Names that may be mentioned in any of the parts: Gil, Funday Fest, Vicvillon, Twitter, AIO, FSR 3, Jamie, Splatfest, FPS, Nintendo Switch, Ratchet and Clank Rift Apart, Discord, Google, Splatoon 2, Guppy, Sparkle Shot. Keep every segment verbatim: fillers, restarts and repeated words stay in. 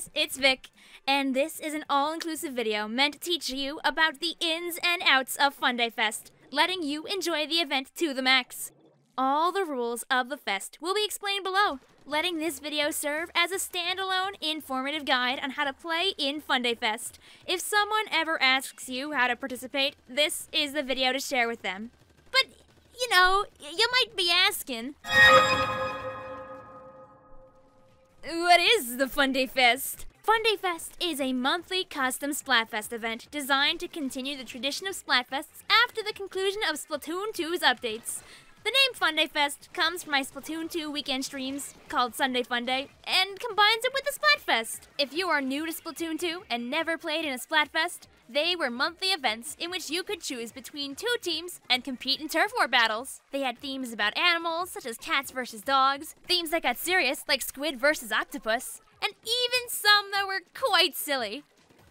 guys, it's Vic, and this is an all-inclusive video meant to teach you about the ins and outs of Funday Fest, letting you enjoy the event to the max. All the rules of the fest will be explained below, letting this video serve as a standalone, informative guide on how to play in Funday Fest. If someone ever asks you how to participate, this is the video to share with them. But, you know, you might be asking, what is the Funday Fest? Funday Fest is a monthly custom Splatfest event designed to continue the tradition of Splatfests after the conclusion of Splatoon two's updates. The name Funday Fest comes from my Splatoon two weekend streams, called Sunday Funday, and combines it with the Splatfest. If you are new to Splatoon two and never played in a Splatfest, they were monthly events in which you could choose between two teams and compete in turf war battles. They had themes about animals, such as cats versus dogs, themes that got serious, like squid versus octopus, and even some that were quite silly.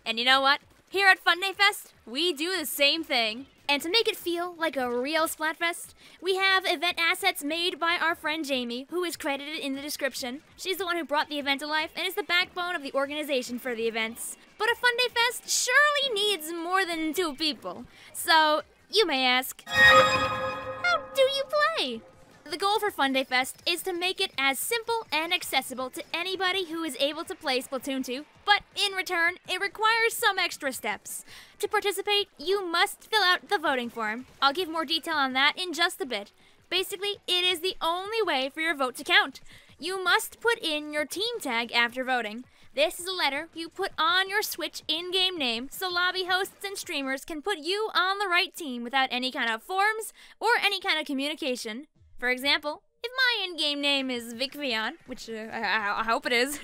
And you know what? Here at Funday Fest, we do the same thing. And to make it feel like a real Splatfest, we have event assets made by our friend Jamie, who is credited in the description. She's the one who brought the event to life and is the backbone of the organization for the events. But a Funday Fest surely needs more than two people. So, you may ask, how do you play? The goal for Funday Fest is to make it as simple and accessible to anybody who is able to play Splatoon two, but in return, it requires some extra steps. To participate, you must fill out the voting form. I'll give more detail on that in just a bit. Basically, it is the only way for your vote to count. You must put in your team tag after voting. This is a letter you put on your Switch in-game name so lobby hosts and streamers can put you on the right team without any kind of forms or any kind of communication. For example, if my in-game name is Vicvillon, which uh, I, I hope it is,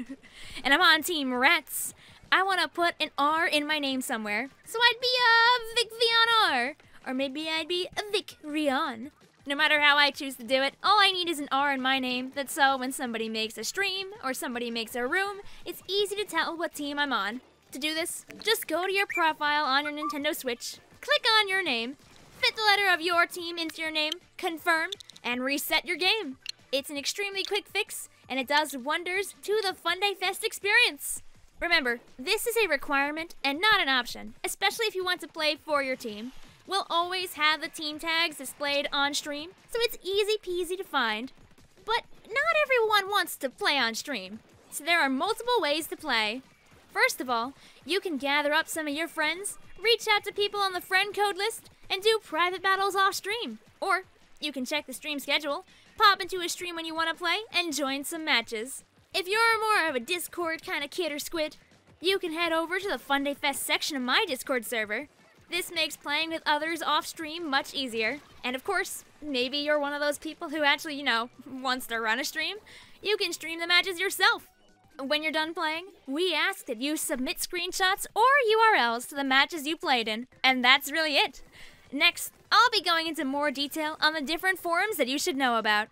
and I'm on Team Rats, I want to put an R in my name somewhere. So I'd be a Vicvillon R, or maybe I'd be a Vic Rion. No matter how I choose to do it, all I need is an R in my name. That's so when somebody makes a stream or somebody makes a room, it's easy to tell what team I'm on. To do this, just go to your profile on your Nintendo Switch, click on your name, fit the letter of your team into your name, confirm, and reset your game. It's an extremely quick fix, and it does wonders to the Funday Fest experience. Remember, this is a requirement and not an option, especially if you want to play for your team. We'll always have the team tags displayed on stream, so it's easy peasy to find. But not everyone wants to play on stream, so there are multiple ways to play. First of all, you can gather up some of your friends, reach out to people on the friend code list, and do private battles off stream. Or you can check the stream schedule, pop into a stream when you want to play, and join some matches. If you're more of a Discord kind of kid or squid, you can head over to the Funday Fest section of my Discord server. This makes playing with others off stream much easier. And of course, maybe you're one of those people who actually, you know, wants to run a stream. You can stream the matches yourself. When you're done playing, we ask that you submit screenshots or U R Ls to the matches you played in. And that's really it. Next, I'll be going into more detail on the different forums that you should know about.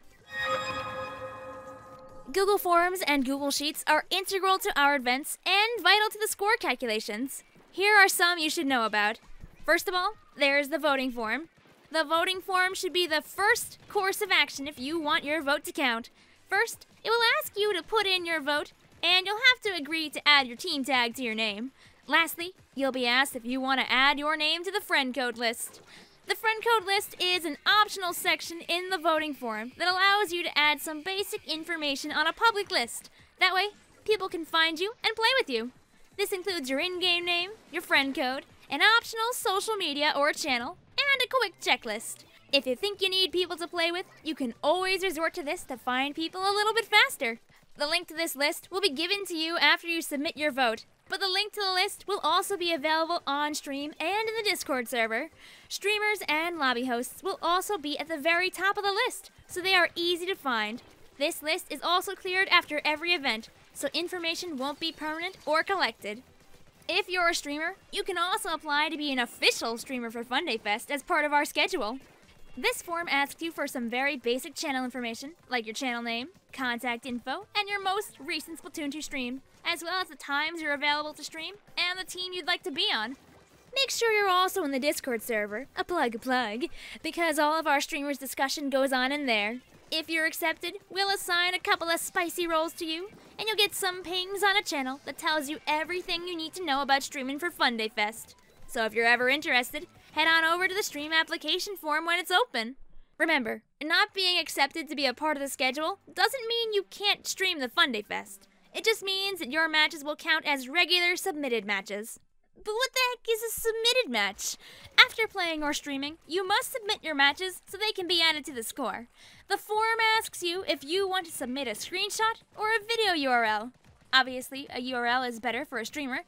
Google Forms and Google Sheets are integral to our events and vital to the score calculations. Here are some you should know about. First of all, there's the voting form. The voting form should be the first course of action if you want your vote to count. First, it will ask you to put in your vote, and you'll have to agree to add your team tag to your name. Lastly, you'll be asked if you want to add your name to the friend code list. The friend code list is an optional section in the voting form that allows you to add some basic information on a public list. That way, people can find you and play with you. This includes your in-game name, your friend code, an optional social media or channel, and a quick checklist. If you think you need people to play with, you can always resort to this to find people a little bit faster. The link to this list will be given to you after you submit your vote. But the link to the list will also be available on stream and in the Discord server. Streamers and lobby hosts will also be at the very top of the list, so they are easy to find. This list is also cleared after every event, so information won't be permanent or collected. If you're a streamer, you can also apply to be an official streamer for Funday Fest as part of our schedule. This form asks you for some very basic channel information, like your channel name, contact info, and your most recent Splatoon two stream, as well as the times you're available to stream and the team you'd like to be on. Make sure you're also in the Discord server, a plug plug, because all of our streamers' discussion goes on in there. if you're accepted, we'll assign a couple of spicy roles to you, and you'll get some pings on a channel that tells you everything you need to know about streaming for Funday Fest. So if you're ever interested, head on over to the stream application form when it's open. Remember, not being accepted to be a part of the schedule doesn't mean you can't stream the Funday Fest. It just means that your matches will count as regular submitted matches. But what the heck is a submitted match? After playing or streaming, you must submit your matches so they can be added to the score. The form asks you if you want to submit a screenshot or a video U R L. Obviously, a U R L is better for a streamer.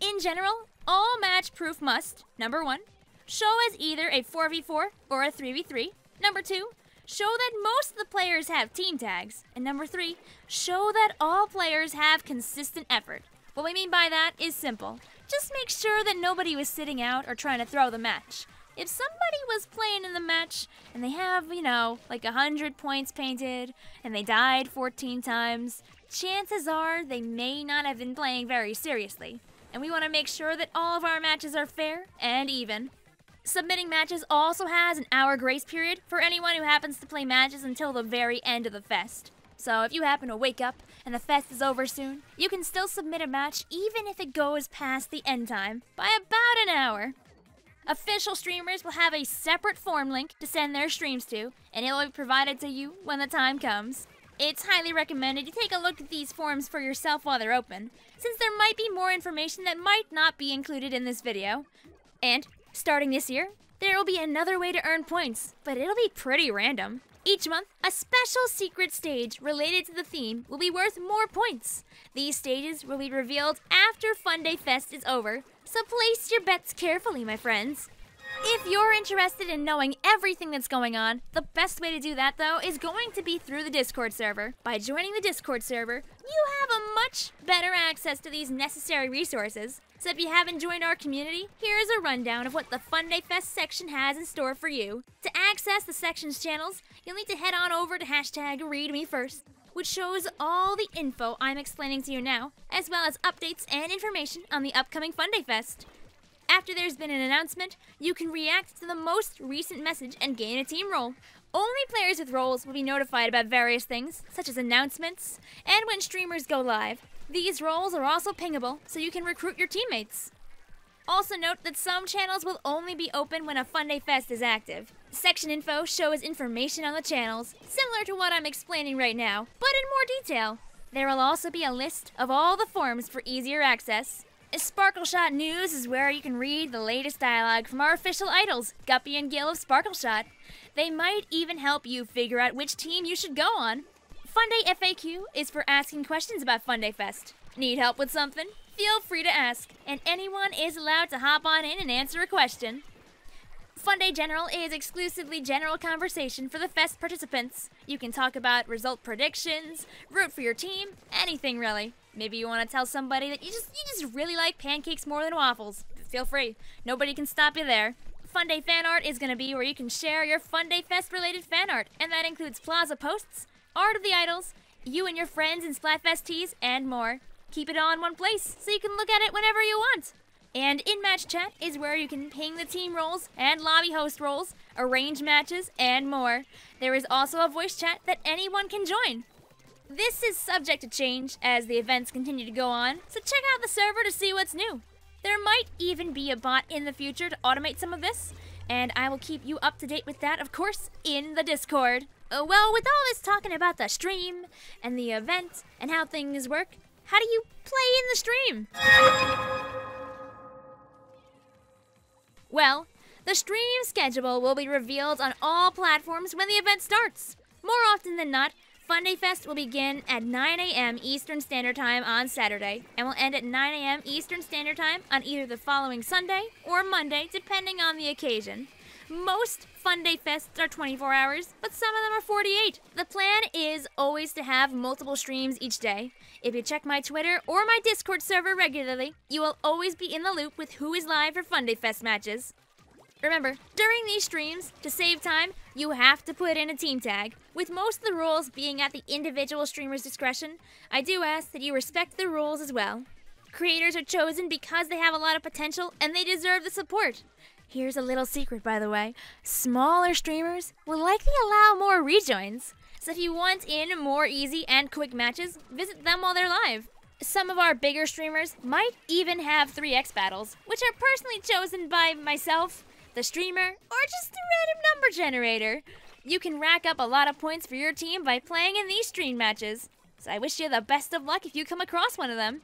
In general, all match proof must, number one, show as either a four v four or a three v three. Number two, show that most of the players have team tags. And number three, show that all players have consistent effort. What we mean by that is simple. Just make sure that nobody was sitting out or trying to throw the match. If somebody was playing in the match and they have, you know, like one hundred points painted and they died fourteen times, chances are they may not have been playing very seriously. And we want to make sure that all of our matches are fair and even. Submitting matches also has an hour grace period for anyone who happens to play matches until the very end of the fest. So if you happen to wake up and the fest is over soon, you can still submit a match even if it goes past the end time by about an hour. Official streamers will have a separate form link to send their streams to, and it will be provided to you when the time comes. It's highly recommended you take a look at these forms for yourself while they're open, since there might be more information that might not be included in this video. And starting this year, there will be another way to earn points, but it'll be pretty random. Each month, a special secret stage related to the theme will be worth more points. These stages will be revealed after Funday Fest is over, so place your bets carefully, my friends. If you're interested in knowing everything that's going on, the best way to do that, though, is going to be through the Discord server. By joining the Discord server, you have a much better access to these necessary resources. So if you haven't joined our community, here's a rundown of what the Funday Fest section has in store for you. To access the section's channels, you'll need to head on over to hashtag ReadMeFirst, which shows all the info I'm explaining to you now, as well as updates and information on the upcoming Funday Fest. After there's been an announcement, you can react to the most recent message and gain a team role. Only players with roles will be notified about various things, such as announcements, and when streamers go live. These roles are also pingable, so you can recruit your teammates. Also note that some channels will only be open when a Funday Fest is active. Section info shows information on the channels, similar to what I'm explaining right now, but in more detail. There will also be a list of all the forms for easier access. Sparkle Shot News is where you can read the latest dialogue from our official idols, Guppy and Gil of Sparkle Shot. They might even help you figure out which team you should go on. Funday F A Q is for asking questions about Funday Fest. Need help with something? Feel free to ask, and anyone is allowed to hop on in and answer a question. Funday General is exclusively general conversation for the fest participants. You can talk about result predictions, root for your team, anything really. Maybe you want to tell somebody that you just you just really like pancakes more than waffles. Feel free. Nobody can stop you there. Funday Fan Art is going to be where you can share your Funday Fest-related fan art, and that includes plaza posts, art of the idols, you and your friends in Splatfest tees, and more. Keep it all in one place so you can look at it whenever you want. And in-match chat is where you can ping the team roles and lobby host roles, arrange matches, and more. There is also a voice chat that anyone can join. This is subject to change as the events continue to go on, so check out the server to see what's new. There might even be a bot in the future to automate some of this, and I will keep you up to date with that, of course, in the Discord. Uh, well, with all this talking about the stream, and the event, and how things work, how do you play in the stream? Well, the stream schedule will be revealed on all platforms when the event starts. More often than not, Funday Fest will begin at nine a m Eastern Standard Time on Saturday, and will end at nine a m Eastern Standard Time on either the following Sunday or Monday, depending on the occasion. Most Funday Fests are twenty-four hours, but some of them are forty-eight. The plan is always to have multiple streams each day. If you check my Twitter or my Discord server regularly, you will always be in the loop with who is live for Funday Fest matches. Remember, during these streams, to save time, you have to put in a team tag. With most of the rules being at the individual streamer's discretion, I do ask that you respect the rules as well. Creators are chosen because they have a lot of potential and they deserve the support. Here's a little secret, by the way. Smaller streamers will likely allow more rejoins. So if you want in more easy and quick matches, visit them while they're live. Some of our bigger streamers might even have three X battles, which are personally chosen by myself, the streamer, or just the random number generator. You can rack up a lot of points for your team by playing in these stream matches. So I wish you the best of luck if you come across one of them.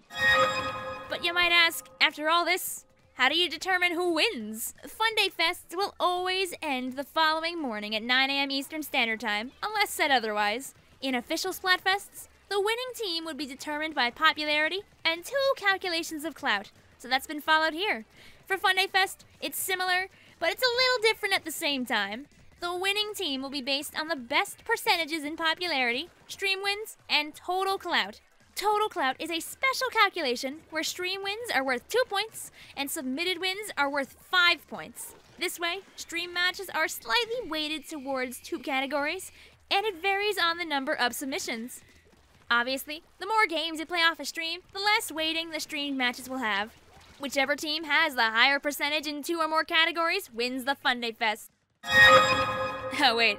But you might ask, after all this, how do you determine who wins? Funday Fest will always end the following morning at nine A M Eastern Standard Time, unless said otherwise. In official Splatfests, the winning team would be determined by popularity and two calculations of clout, so that's been followed here. For Funday Fest, it's similar, but it's a little different at the same time. The winning team will be based on the best percentages in popularity, stream wins, and total clout. Total clout is a special calculation where stream wins are worth two points and submitted wins are worth five points. This way, stream matches are slightly weighted towards two categories, and it varies on the number of submissions. Obviously, the more games you play off a stream, the less weighting the stream matches will have. Whichever team has the higher percentage in two or more categories wins the Funday Fest. Oh wait,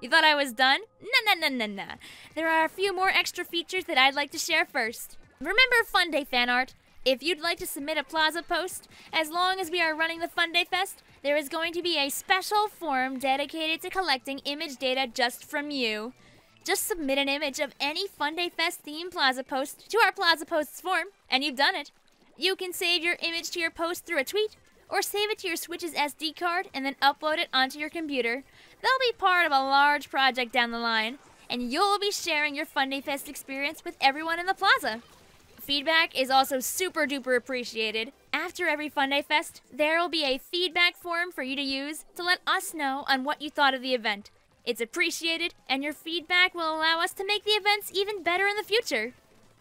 you thought I was done? Nah, nah, nah, nah, nah. There are a few more extra features that I'd like to share first. Remember Funday fan art? If you'd like to submit a Plaza post, as long as we are running the Funday Fest, there is going to be a special form dedicated to collecting image data just from you. Just submit an image of any Funday Fest themed Plaza post to our Plaza Posts form, and you've done it. You can save your image to your post through a tweet, or save it to your Switch's S D card and then upload it onto your computer. They'll be part of a large project down the line, and you'll be sharing your Funday Fest experience with everyone in the plaza. Feedback is also super duper appreciated. After every Funday Fest, there will be a feedback form for you to use to let us know on what you thought of the event. It's appreciated, and your feedback will allow us to make the events even better in the future.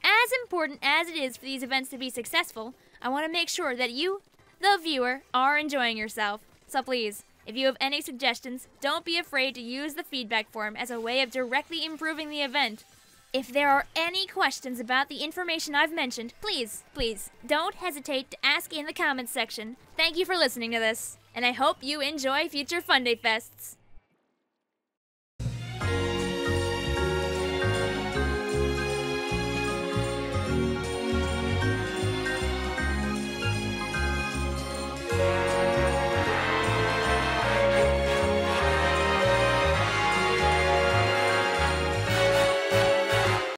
As important as it is for these events to be successful, I want to make sure that you, the viewer, are enjoying yourself. So please, if you have any suggestions, don't be afraid to use the feedback form as a way of directly improving the event. If there are any questions about the information I've mentioned, please, please, don't hesitate to ask in the comments section. Thank you for listening to this, and I hope you enjoy future Funday Fests.